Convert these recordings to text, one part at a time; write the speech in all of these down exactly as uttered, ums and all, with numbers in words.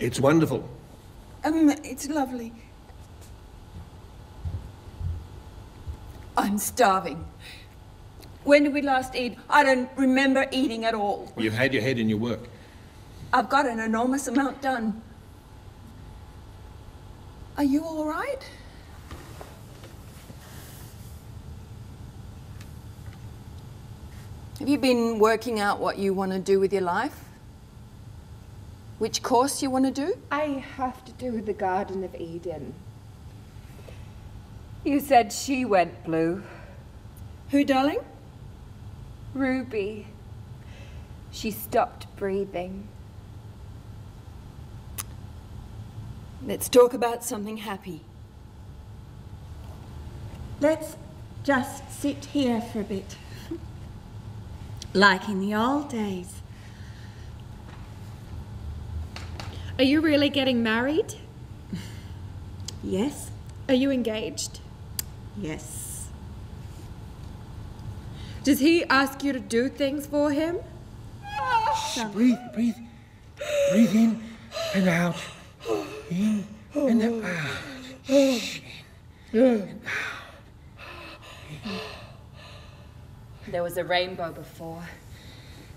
It's wonderful. Um, it's lovely. I'm starving. When did we last eat? I don't remember eating at all. Well, you've had your head in your work. I've got an enormous amount done. Are you all right? Have you been working out what you want to do with your life? Which course you want to do? I have to do the Garden of Eden. You said she went blue. Who, darling? Ruby. She stopped breathing. Let's talk about something happy. Let's just sit here for a bit. Like in the old days. Are you really getting married? Yes. Are you engaged? Yes. Does he ask you to do things for him? Shh, breathe, breathe. Breathe in and out. In and out. In and out. There was a rainbow before.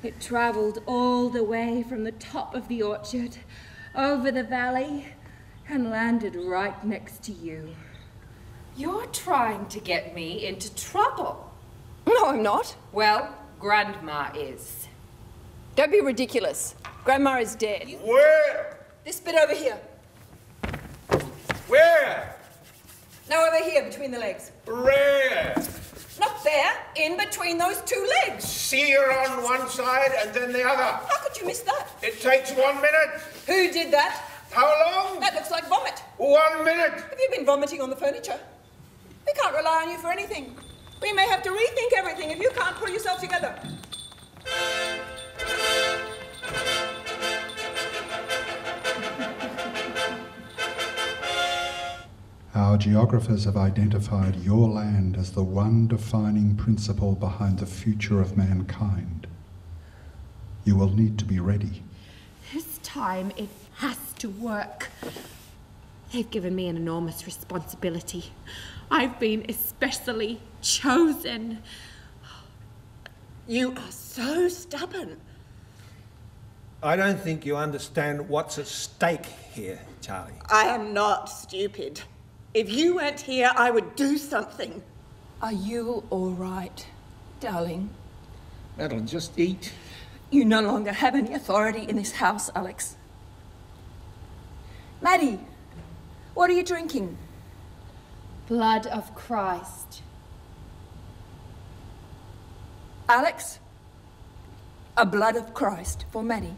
It travelled all the way from the top of the orchard, over the valley, and landed right next to you. You're trying to get me into trouble. No, I'm not. Well, Grandma is. Don't be ridiculous. Grandma is dead. Where? This bit over here. Where? Now over here, between the legs. Where? Not there, in between those two legs. See her on one side and then the other. How could you miss that? It takes one minute. Who did that? How long? That looks like vomit. One minute. Have you been vomiting on the furniture? We can't rely on you for anything. We may have to rethink everything if you can't pull yourself together. Our geographers have identified your land as the one defining principle behind the future of mankind. You will need to be ready. This time it has to work. They've given me an enormous responsibility. I've been especially chosen. You are so stubborn. I don't think you understand what's at stake here, Charlie. I am not stupid. If you weren't here, I would do something. Are you all right, darling? Madeline, just eat. You no longer have any authority in this house, Alex. Maddie, what are you drinking? Blood of Christ. Alex, a blood of Christ for Maddie.